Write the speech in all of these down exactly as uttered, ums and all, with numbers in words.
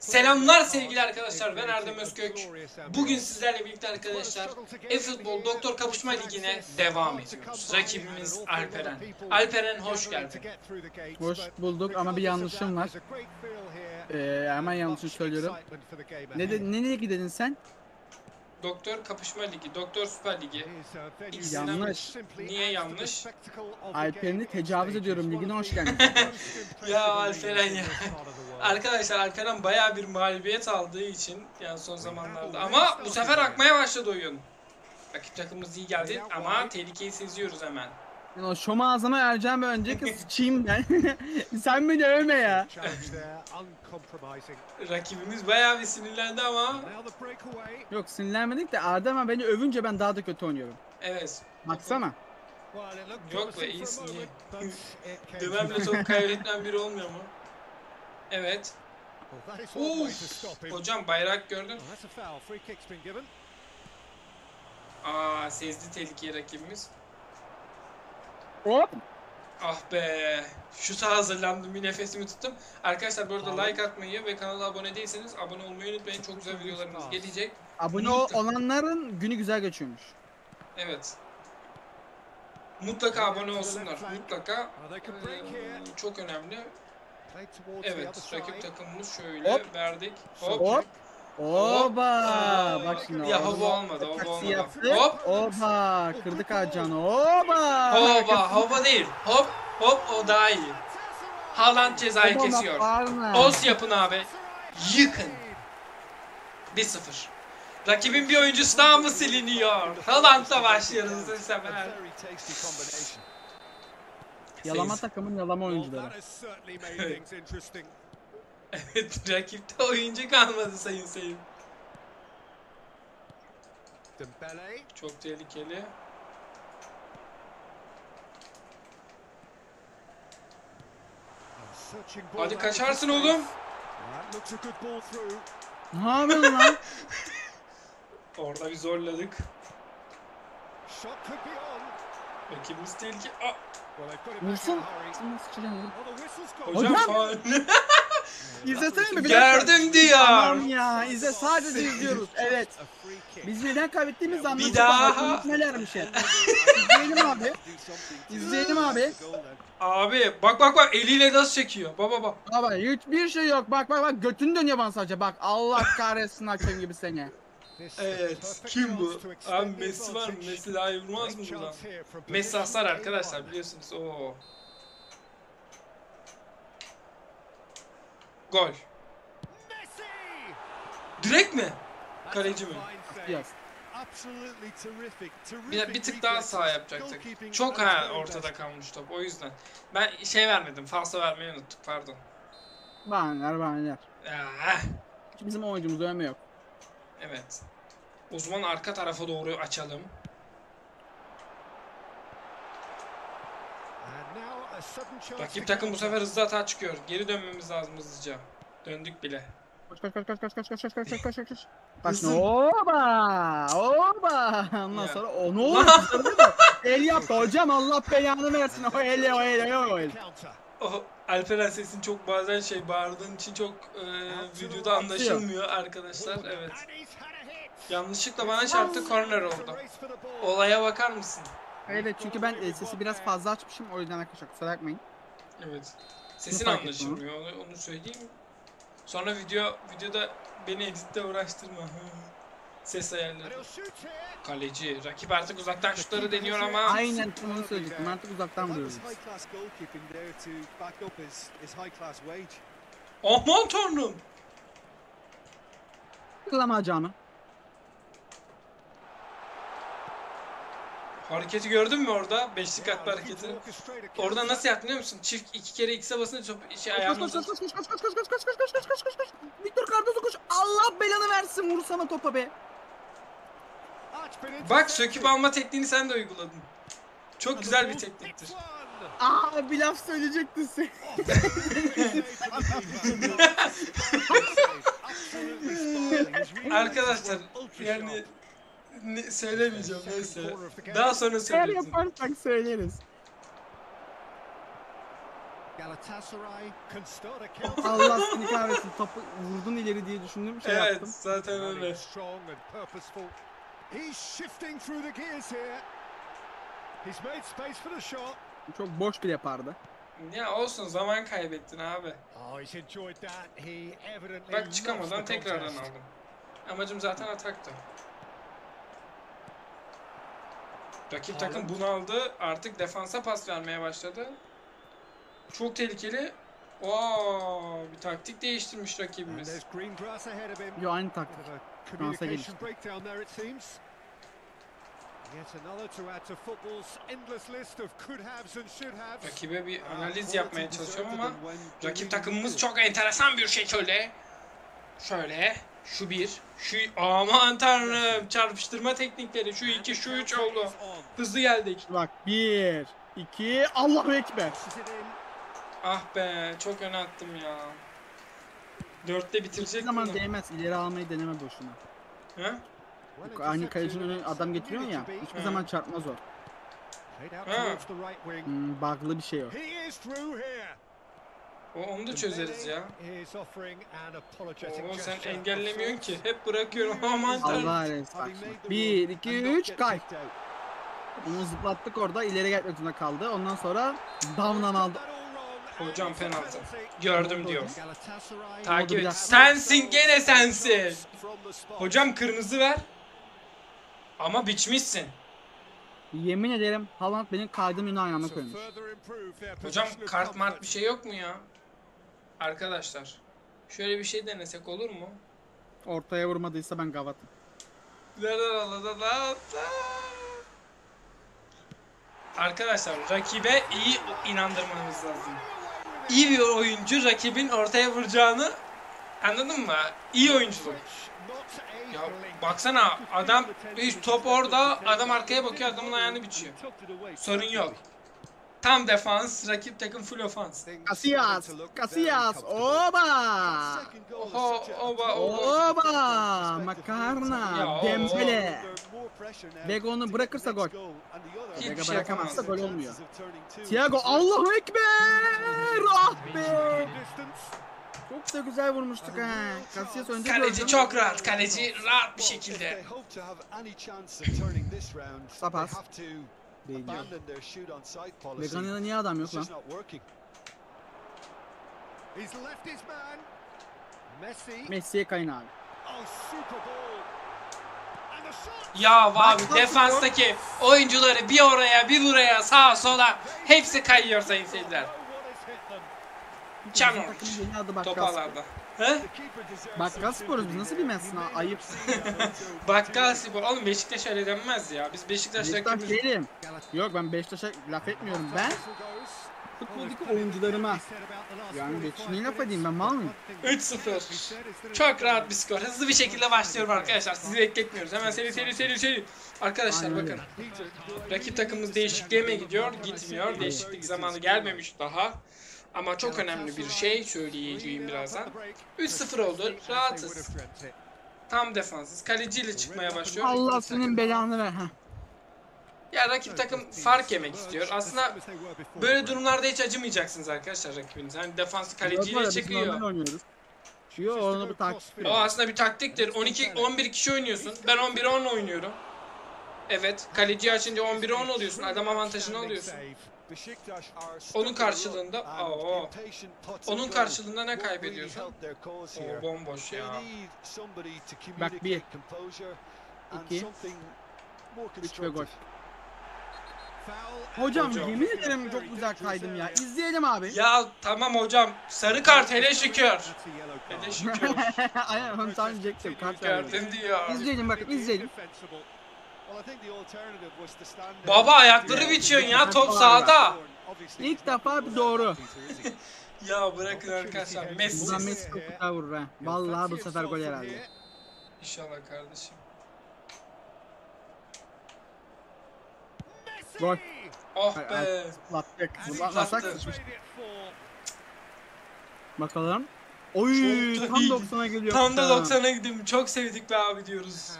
Selamlar sevgili arkadaşlar, ben Erdem Özkök. Bugün sizlerle birlikte arkadaşlar E-Football Doktor Kapışma Ligi'ne devam ediyoruz. Rakibimiz Alperen. Alperen hoş geldin. Hoş bulduk ama bir yanlışım var. Ee, hemen yanlışını söylüyorum. Ne de, nereye gidedin sen? Doktor Kapışma Ligi, Doktor Süper Ligi. İkisinden yanlış. Niye yanlış? Alperen'i tecavüz ediyorum, ligine hoş geldin. Ya Alperen ya. Arkadaşlar Alperen bayağı bir mağlubiyet aldığı için yani son zamanlarda. Ama bu sefer akmaya başladı oyun. Rakip takımımız iyi geldi ama tehlikeyi seziyoruz hemen. Yani o şom ağzına ereceğim önce ki sıçayım ben. Sen beni övme ya. Rakibimiz bayağı bir sinirlendi ama. Yok, sinirlenmedik de Erdem beni övünce ben daha da kötü oynuyorum. Evet. Baksana. Yok be, iyisin iyi. Dönemle çok kaybetmem biri olmuyor mu? Evet. Uf. Hocam bayrak gördün. Aa, sezdi tehlikeyi rakibimiz. Hop. Ah be. Şuta hazırlandım, bir nefesimi tuttum. Arkadaşlar bu arada like atmayı ve kanala abone değilseniz abone olmayı unutmayın. Çok güzel videolarımız gelecek. Abone mutlaka olanların günü güzel geçiyormuş. Evet. Mutlaka abone olsunlar. Mutlaka. Ee, çok önemli. Evet, rakip takımımız şöyle hop verdik. Hop. Hop. Oba! Bak şimdi. Ya hava olmadı, hava olmadı. Hop! Oba! Kırdık Hacan'ı. Oba! Hava, hava değil. Hop, hop o daha iyi. Haaland cezayı kesiyor. Os yapın abi. Yıkın. bir sıfır. Rakibin bir oyuncusu daha mı siliniyor? Haaland'la başlıyoruz bu sefer. Yalama takımın yalama oyuncuları. Evet, rakipte oyuncu kalmadı sayın sayın. Dembele çok tehlikeli. Hadi kaçarsın oğlum. Ne yapıyorsun lan? Orada bir zorladık. Rakibimiz tehlike. Vursun. Hocam faul. İzlesene mi? Gördüm diyor. Tamam ya, izle, sadece izliyoruz. Evet. Biz neden kaybettiğimiz anlamda. Bir daha. Nelermiş ya. İzleyelim abi. İzleyelim abi. Abi bak bak bak, eliyle nasıl çekiyor. Baba bak. Baba hiçbir şey yok. Bak bak bak, götünü dönüyor bana sadece. Bak Allah kahretsin hakem gibi seni. Evet. Kim bu? Abi Messi var mı? Messi daha yorulmaz mı buradan? Messi hasar arkadaşlar, biliyorsunuz. Oo. Gol. Direkt mi? Kaleci mi? Yok. Bir, bir tık daha sağ yapacaktık. Çok ha, ortada kalmış top. O yüzden. Ben şey vermedim. Falso vermeyi unuttuk. Pardon. Bahaneler bahaneler. Bizim oyuncumuz dövme yok. Evet. O zaman arka tarafa doğru açalım. Rakip takım bu sefer hızlı hata çıkıyor. Geri dönmemiz lazım hızlıca. Döndük bile. Koş koş koş koş koş koş koş koş koş koş koş koş. Hızlı. Oba! Oba! Ondan sonra o ne oldu? El yaptı hocam, Allah belanı versin. O el o el o el. O Alperen sesin çok bazen şey bağırdığın için çok e, videoda anlaşılmıyor arkadaşlar. Evet. Yanlışlıkla bana çarptı, korner oldu. Olaya bakar mısın? Evet, çünkü ben sesi biraz fazla açmışım, o yüzden arkadaşlar kusura bakmayın. Evet. Sesin anlaşılmıyor, onu, onu söyleyeyim. Sonra video videoda beni editte uğraştırma. Ses ayarları. Kaleci. Rakip artık uzaktan şutları deniyor ama. Aynen onu söyleyecektim, artık uzaktan vuruyoruz. Aman tanrım. Kılama canım. Hareketi gördün mü orada? Beş dikkatli hareketi. Orada nasıl yaptın biliyor musun? Çift iki kere X'e basınca top şey ayağını koş koş koş koş koş koş koş koş koş koş koş koş koş koş. Victor Cardozo koş. Allah belanı versin, vursana topa be. Bak, söküp alma tekniğini sen de uyguladın. Çok güzel bir tekniktir. Aa, bir laf söyleyecektin sen. Arkadaşlar yani ne, söylemeyeceğim neyse. Daha sonra söyleriz. Eğer yaparsak söyleriz. Allah seni kahretsin, topu vurdun ileri diye düşündüm, şey evet, yaptım. Evet zaten öyle. Çok boş bir yapardı. Ya olsun, zaman kaybettin abi. Bak çıkamadan tekrardan aldım. Amacım zaten ataktı. Rakip takım bunaldı. Artık defansa pas vermeye başladı. Çok tehlikeli. Ooo, bir taktik değiştirmiş rakibimiz. Yo, aynı taktik. Fransa gelişti. Rakibe bir analiz yapmaya çalışıyorum ama rakip takımımız çok enteresan bir şekilde. Şöyle, şu bir, şu aman tanrım, çarpıştırma teknikleri, şu iki, şu üç oldu. Hızlı geldik. Bak bir, iki, Allahu Ekber. Ah be, çok öne attım ya. Dörtte bitirecek. Ne zaman değmez, ileri almayı deneme boşuna. He? Yok, aynı kalecinin önüne adam getiriyorsun ya, hiçbir He. zaman çarpmaz o. Hmm, bug'lı bir şey o. O, onu da çözeriz ya. Oo, sen engellemiyorsun ki. Hep bırakıyorum. Aman tanrım. Bir, iki, üç, kay. Onu zıplattık orada. İleri gelmek zorunda kaldı. Ondan sonra down'dan aldı. Hocam penaltı. Gördüm diyor. Takip et. Sensin, gene sensin. Hocam kırmızı ver. Ama biçmişsin. Yemin ederim Haaland benim kaydığım yönü ayağına koymuş. Hocam kart mart bir şey yok mu ya? Arkadaşlar şöyle bir şey denesek olur mu? Ortaya vurmadıysa ben gavatım. Arkadaşlar rakibe iyi inandırmamız lazım. İyi bir oyuncu rakibin ortaya vuracağını anladın mı? İyi oyunculuk. Ya baksana adam, top orada, adam arkaya bakıyor, adamın ayağını biçiyor. Sorun yok. Tam defans, rakip takım full ofans. Casillas, Casillas, oba! Oho, oba, oba! Oba! Makarna, Dembele. Vega onu bırakırsa gol. Vega şey bırakamazsa gol olmuyor. Thiago, Allahu Ekber! Ah be! Çok da güzel vurmuştuk ha. Casillas önce kaleci gördüm. Çok rahat. Kaleci rahat bir şekilde. Kısa pas. Vegania'da niye adam yok lan? Messi'ye kayın abi. Ya abi defanstaki oyuncuları bir oraya bir buraya sağa sola hepsi kayıyor sayın seyirciler. Çamur. Topalarda. He? Bakkal sporuz, nasıl bilmezsin ha? Ayıp. Bakkal spor. Oğlum Beşiktaş öyle denmez ya. Biz Beşiktaş'la Beşiktaş rakibimiz... değilim. Yok ben Beşiktaş'a laf etmiyorum. Ben futboldaki oyuncularıma. Yani Beşiktaş'a ne laf edeyim ben, mal mıyım? üç sıfır. Çok rahat bir skor. Hızlı bir şekilde başlıyorum arkadaşlar. Sizi bekletmiyoruz. Hemen seri seri seri seri. Arkadaşlar aynen bakın. Öyle. Rakip takımımız değişikliğe mi gidiyor? Gitmiyor. Değişiklik zamanı gelmemiş daha. Ama çok önemli bir şey söyleyeceğim birazdan. üç sıfır oldu. Rahatız. Tam defansız. Kaleciyle çıkmaya başlıyor. Allah senin belanı ver. Ya rakip takım fark yemek istiyor. Aslında böyle durumlarda hiç acımayacaksınız arkadaşlar rakibiniz. Hani defansı kaleciyle çekiyor. O aslında bir taktiktir. on iki on bir kişi oynuyorsun. Ben on bir on oynuyorum. Evet. Kaleciyi açınca on bir on oluyorsun. Adam avantajını alıyorsun. Onun karşılığında aa, onun karşılığında ne kaybediyorsun? Oo, bomboş ya. Bak bir, iki, üç ve gol. Hocam, hocam yemin ederim çok güzel kaydım ya. İzleyelim abi. Ya tamam hocam. Sarı kart hele şükür. Hele şükür. Aynen onu tam diyecektim. Kart verdim diyor. İzleyelim bakın, izleyelim. Baba ayakları biçiyorsun ya, top sahada. İlk defa bir doğru. Ya bırakın arkadaşlar, Messi. Ulan Messi topuza vurur ha. Vallahi bu sefer gol herhalde. İnşallah kardeşim. Gol. Oh be. Zıplattık. Zıplatmasak sıçmıştık. Bakalım. Oy, tam doksana geliyor. Tam da doksana gidiyorum. Çok sevdik be abi diyoruz.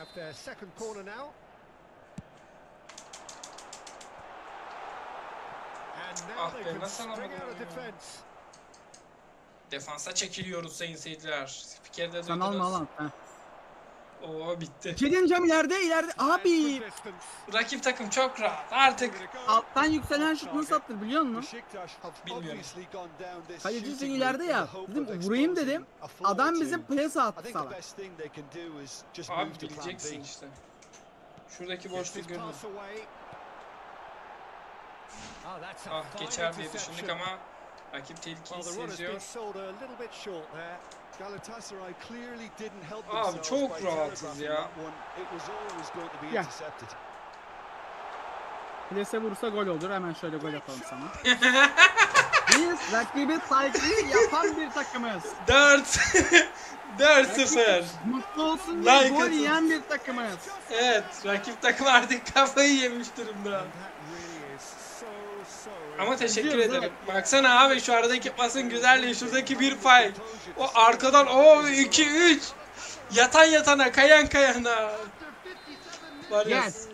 Ah be, nasıl alamadım ya. Defansa çekiliyoruz sayın seyirciler. Spikerde duydunuz. Sen alma lan. Oo bitti. Çelineceğim ileride ileride. Abi. Rakip takım çok rahat artık. Alttan yükselen şutunu sattır biliyor musun? Bilmiyorum. Kaleci ileride ya. Dedim vurayım dedim. Adam bizim plase attı sana. Abi bileceksin işte. Şuradaki boşluk görün. Ah geçer diye düşündük ama rakip tehlikeyi seziyor. Abi çok rahatsız ya. Gel. Plase vursa gol olur. Hemen şöyle gol atalım sana. Biz rakibi saygıyı yapan bir takımız. dört dört sıfır. Mutlu olsun diye like gol atın. Yiyen bir takımız. Evet. Rakip takım artık kafayı yemiş durumda. Ama teşekkür ederim. Baksana abi şu aradaki pasın güzelliği. Şuradaki bir pay. O arkadan o iki üç. Yatan yatana, kayan kayana. Var ya. Yes.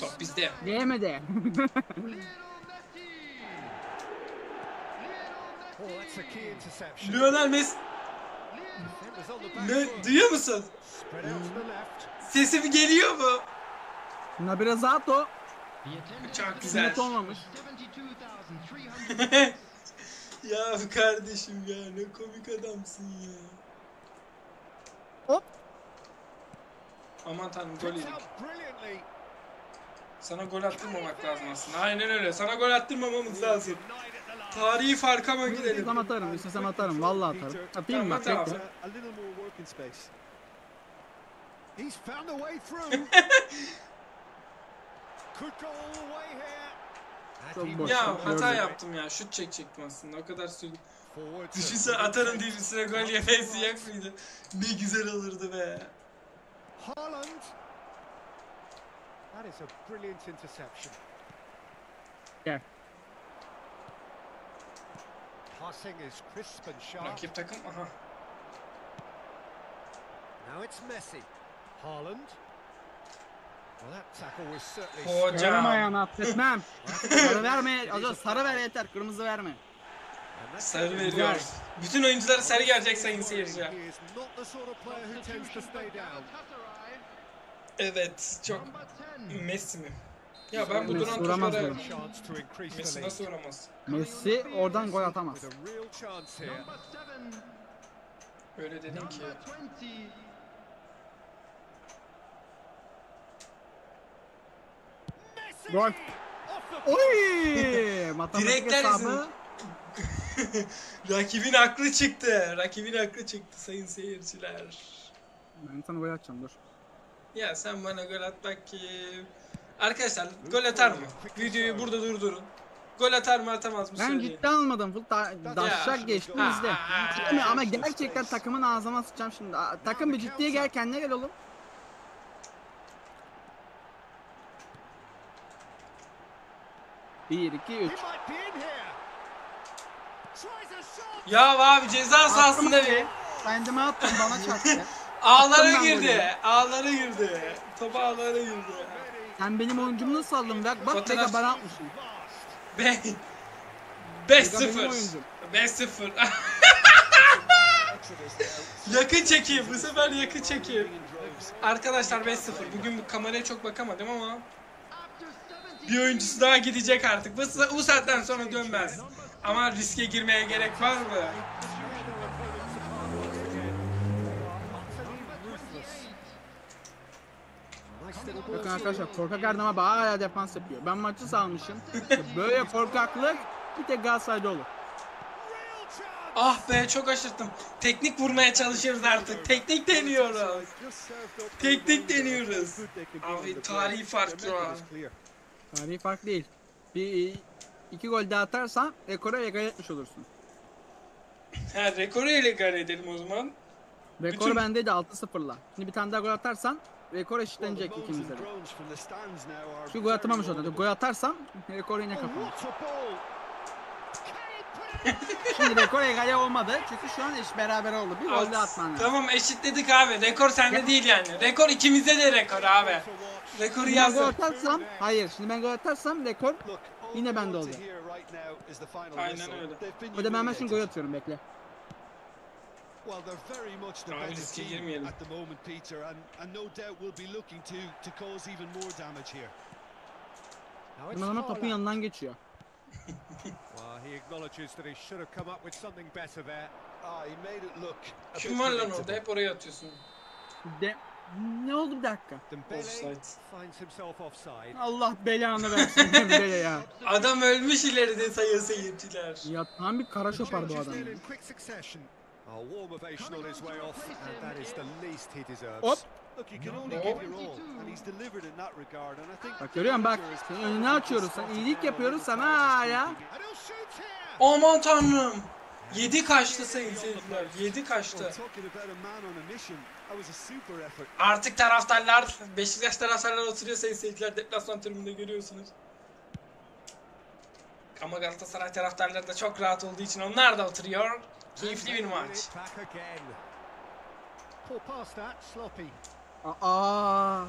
Top bizde. Değmedi. Lionel Messi. Ne, duyuyor musun? Sesim geliyor mu? Buna biraz rahat o. Çok güzel. Ya kardeşim ya ne komik adamsın ya. Hop. Aman tanrım gol yedik. Sana gol attırmamak lazım aslında. Aynen öyle. Sana gol attırmamamız lazım. Tarihi farka mı gidelim? İstesem atarım, istesem atarım. Vallahi atarım. Atayım mı? Tamam, tamam. Ya hata yaptım ya. Şut çekecektim aslında. O kadar sürdüm. Düşünsene atarım diye üstüne gol yemesi yok muydu? Ne güzel olurdu be. Haaland. That is a brilliant interception. Yeah. Passing is crisp and sharp. Rakip takım aha. Now it's Messi. Haaland. Hocam ayağını affetmem. Sarı verme. Sarı ver yeter. Kırmızı verme. Sarı veriyor. Bütün oyunculara sarı gelecek sayın seyirciler. Evet. Çok. Messi mi? Ya ben bu duran toplara... Messi nasıl uğramaz? Messi oradan gol atamaz. Öyle dedim ki. Gol. Oy! Direkler hesabı. Rakibin aklı çıktı. Rakibin aklı çıktı sayın seyirciler. Ben sana gol atacağım dur. Ya sen bana gol at bakayım. Arkadaşlar gol atar mı? Videoyu burada durdurun. Gol atar mı atamaz mı? Ben ciddi almadım. Full daşşak geçtim izle. Ama gerçekten takımın ağzıma sıçacağım şimdi. Takım bir ciddiye gel kendine gel oğlum. bir iki üç. Ya abi ceza sahasında bir. Kendime attım bana çarptı. Ağlara girdi. Ağlara girdi. Topa ağlara girdi. Sen benim oyuncumu nasıl aldın? Bak bak ne kadar atmışsın. beş sıfır. beş sıfır. Yakın çekeyim. Bu sefer yakın çekeyim. Arkadaşlar beş sıfır. Bugün kameraya çok bakamadım ama bir oyuncusu daha gidecek artık. Bu saatten sonra dönmez. Ama riske girmeye gerek var mı? Bakın arkadaşlar korkak Erdem abi hala defans yapıyor. Ben maçı salmışım. Böyle korkaklık bir tek Galatasaray'da olur. Ah be çok aşırttım. Teknik vurmaya çalışıyoruz artık. Teknik deniyoruz. Teknik deniyoruz. Abi tarihi farklı o. Tarihi fark değil. Bir iki gol daha atarsan rekoru egal etmiş olursun. Ha rekoru egal edelim o zaman. Rekor bütün... bendeydi altı sıfırla. Şimdi bir tane daha gol atarsan rekor eşitlenecek ikimizde. Şu gol atamamış orada. Gol atarsam rekor yine kapanır. Şimdi rekor egal olmadı. Çünkü şu an eş beraber oldu. Bir gol daha atman lazım. Tamam eşitledik abi. Rekor sende ya değil yani. Rekor ikimizde de rekor abi. Rekoru yazdım. Gol atarsam, hayır. Şimdi ben gol atarsam rekor Yine bende oluyor. Aynen öyle. O da ben şimdi gol atıyorum, bekle. Abi riske girmeyelim. Bunlar topun yanından geçiyor. Kim var lan orada? Hep oraya atıyorsun. De ne oldu bir dakika? Offside. Allah belanı versin Dembele ya. Adam ölmüş ileride sayıyor seyirciler. Ya tam bir kara şopar bu adam. Hop. Bak görüyorum bak. Ne açıyoruz? İyilik yapıyoruz sana ya. Aman tanrım. yedi kaçtı sayın seyirciler. yedi kaçtı. Artık taraftarlar, Beşiktaş taraftarlar oturuyor sayın seyirciler. Deplasman tribününde görüyorsunuz. Ama Galatasaray taraftarları da çok rahat olduğu için onlar da oturuyor. Keyifli bir maç. Aa.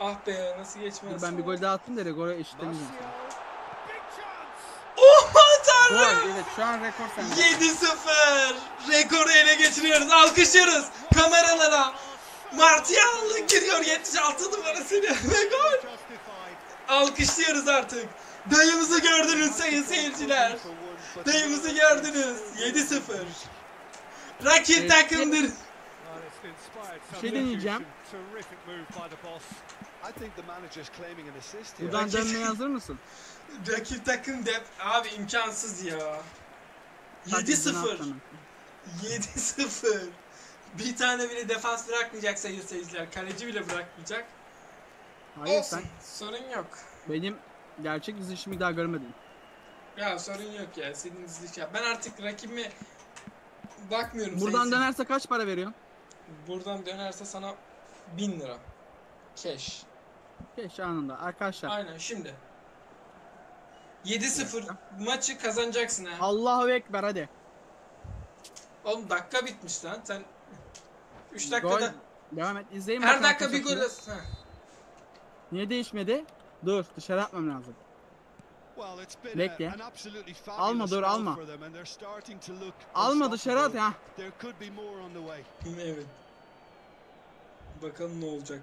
Ah be, nasıl geçmez? Ben bir gol daha attım da rekoru eşitlemeyeceğim. Evet, şu an rekor sende. yedi sıfır. Rekoru ele geçiriyoruz. Alkışlıyoruz kameralara. Martial giriyor yetmiş altı numarasını ve gol. Alkışlıyoruz artık. Dayımızı gördünüz sayın seyirciler. Dayımızı gördünüz. yedi sıfır. Rakip evet, takımdır. Bir şey deneyeceğim. Buradan dönmeye hazır mısın? Rakip takım dep... Abi imkansız ya. yedi sıfır. yedi sıfır. Bir tane bile defans bırakmayacak sayın seyirciler. Kaleci bile bırakmayacak. Hayır, olsun. Sen... Sorun yok. Benim gerçek dizilişimi daha görmedim. Ya sorun yok ya. Senin diziliş yap. Ben artık rakibime bakmıyorum. Buradan dönerse kaç para veriyor? Buradan dönerse sana bin lira. Keş. Keş anında arkadaşlar. Aynen şimdi. yedi sıfır maçı kazanacaksın ha. Allahu ekber hadi. Oğlum dakika bitmiş lan. Sen üç dakikada gol. Devam et izleyin. Her dakika bir gol at. Niye değişmedi? Dur dışarı atmam lazım. Bekle. Alma dur alma. Alma dışarı at ya. Evet. Bakalım ne olacak.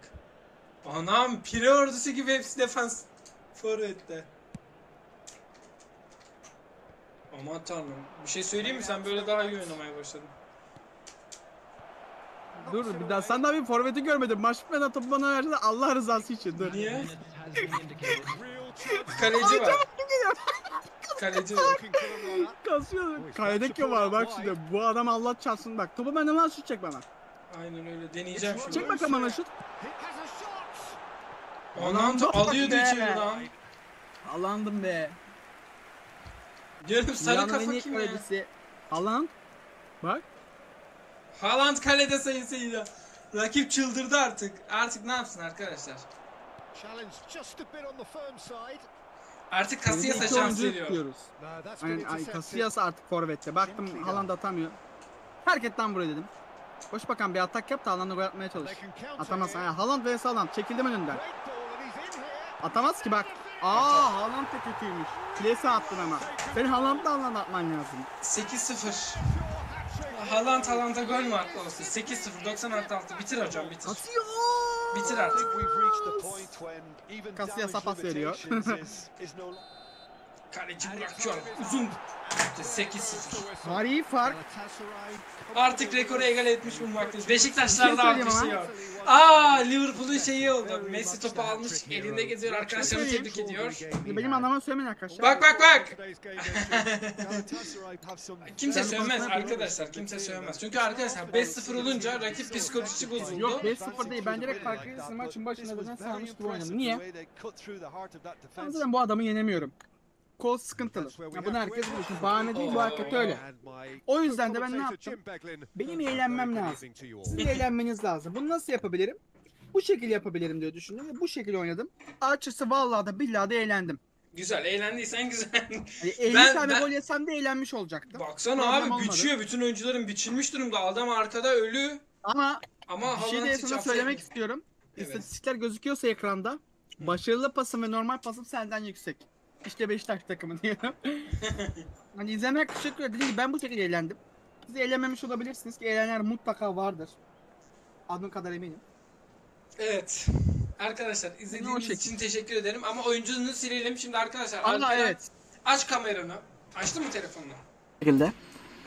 Anam pire ordusu gibi hepsi defans forvette. Aman tanrım. Bir şey söyleyeyim mi? Sen böyle daha iyi oynamaya başladın. Dur bir daha sen daha bir forveti görmedin. Maç bitmeden topu bana verdi Allah rızası için. Dur. Niye? Kaleci var. Kaleci var. Kasıyor. Kaledeki var bak şimdi. Bu adam Allah çarpsın bak. Topu benden nasıl şutacak bana? Aynen öyle. Deneyeceğim şimdi. Çek bakalım bana şut. Anam da alıyordu içeri lan. Haaland'ım be. Diyorum sarı kafa kim ya? Haaland. Bak. Haaland kalede sayın seyirciler. Rakip çıldırdı artık. Artık ne yapsın arkadaşlar? Artık Casillas'a şans veriyoruz. Aynen Casillas artık forvette. Baktım Haaland atamıyor. Hareketten buraya dedim. Koş bakalım bir atak yap da Haaland'a gol atmaya çalış. Atamaz. Yani Haaland vs Haaland. Çekildim önünden. Atamaz ki bak. Aaa Haaland da kötüymüş. Klesi attın ama. Senin Haaland'la Haaland atman lazım. sekiz sıfır. Haaland Haaland'a gol mü attı olsun? sekiz sıfır doksan artı altı. Bitir hocam bitir. Atıyor. Bitir artık. Casillas'a pas veriyor. Kaleci bırakıyor. Uzun. sekiz sıfır. Bari fark. Artık rekoru egale etmiş bulmaktayız. Beşiktaşlar da alkışlıyor. Aaa Liverpool'un şeyi oldu. Messi topu almış elinde geziyor. Arkadaşlarını tebrik ediyor. Benim anlamam söylemeyin arkadaşlar. Bak bak bak. Kimse sövmez arkadaşlar. Kimse sövmez. Çünkü arkadaşlar beş sıfır olunca rakip psikolojisi bozuldu. Yok beş sıfır değil. Ben direkt fark edilsin maçın başında zaten sağlamış gibi oynadım. Niye? Ben zaten bu adamı yenemiyorum. Kol sıkıntılı. Ya bunu herkes biliyor. Bahane değil bu hakikaten öyle. O yüzden de ben ne yaptım? Benim eğlenmem lazım. Sizin eğlenmeniz lazım. Bunu nasıl yapabilirim? Bu şekilde yapabilirim diye düşündüm ve bu şekilde oynadım. Açısı vallahi da billahi de eğlendim. Güzel eğlendiysen güzel. elli ben, tane ben... gol yesem de eğlenmiş olacaktım. Baksana problem abi biçiyor. Olmadı. Bütün oyuncuların biçilmiş durumda. Adam arkada ölü. Ama, Ama bir şey de sana söylemek istiyorum. Evet. İstatistikler gözüküyorsa ekranda Başarılı pasım ve normal pasım senden yüksek. İşte Beşiktaş takımı diyorum. Hani izlemek teşekkür ederim. Dediğim gibi ben bu şekilde eğlendim. Siz eğlenmemiş olabilirsiniz ki eğlenenler mutlaka vardır. Adım kadar eminim. Evet. Arkadaşlar izlediğiniz için teşekkür ederim. Ama oyunculuğunu silelim. Şimdi arkadaşlar Allah, Alperen, evet. Aç kameranı. Açtın mı telefonunu? Şekilde.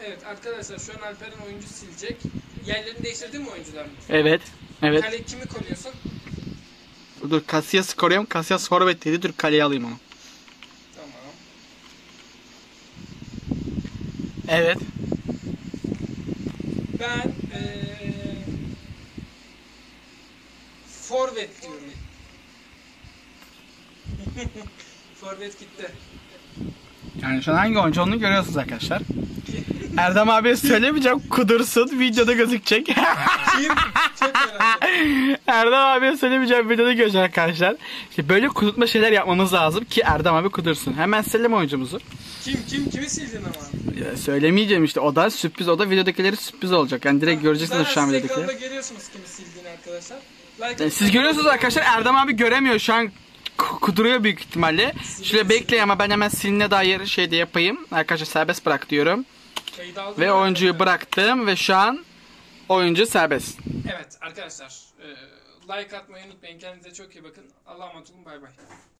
Evet arkadaşlar şu an Alperen oyuncu silecek. Yerlerini değiştirdin mi oyuncuların? Evet. Evet. Kale kimi koruyorsun? Dur Casillas koruyorum. Casillas forvetteydi. Dur kaleye alayım onu. Tamam. Evet. Ben ee, forvet diyorum. Forvet gitti. Yani şu an hangi oyuncu onu görüyorsunuz arkadaşlar. Erdem abiye söylemeyeceğim, kudursun, videoda gözükecek. Kim? Çok önemli. Erdem abiye söylemeyeceğim, videoda gözükecek arkadaşlar. İşte böyle kudurtma şeyler yapmamız lazım ki Erdem abi kudursun. Hemen silelim oyuncumuzu. Kim kim kimi sildin ama? Ya söylemeyeceğim işte, o da sürpriz, o da videodakileri sürpriz olacak. Yani direkt ha, göreceksiniz şu an videodakileri. Ekranda görüyorsunuz kimi sildiğini arkadaşlar. Like siz görüyorsunuz arkadaşlar, Erdem abi göremiyor şu an. Kuduruyor büyük ihtimalle. Şöyle bekleyin ama ben hemen siline dair şey de yapayım. Arkadaşlar serbest bırak diyorum. Ve oyuncuyu bıraktım ve şu an oyuncu serbest. Evet arkadaşlar, like atmayı unutmayın. Kendinize çok iyi bakın. Allah'a emanet olun. Bay bay.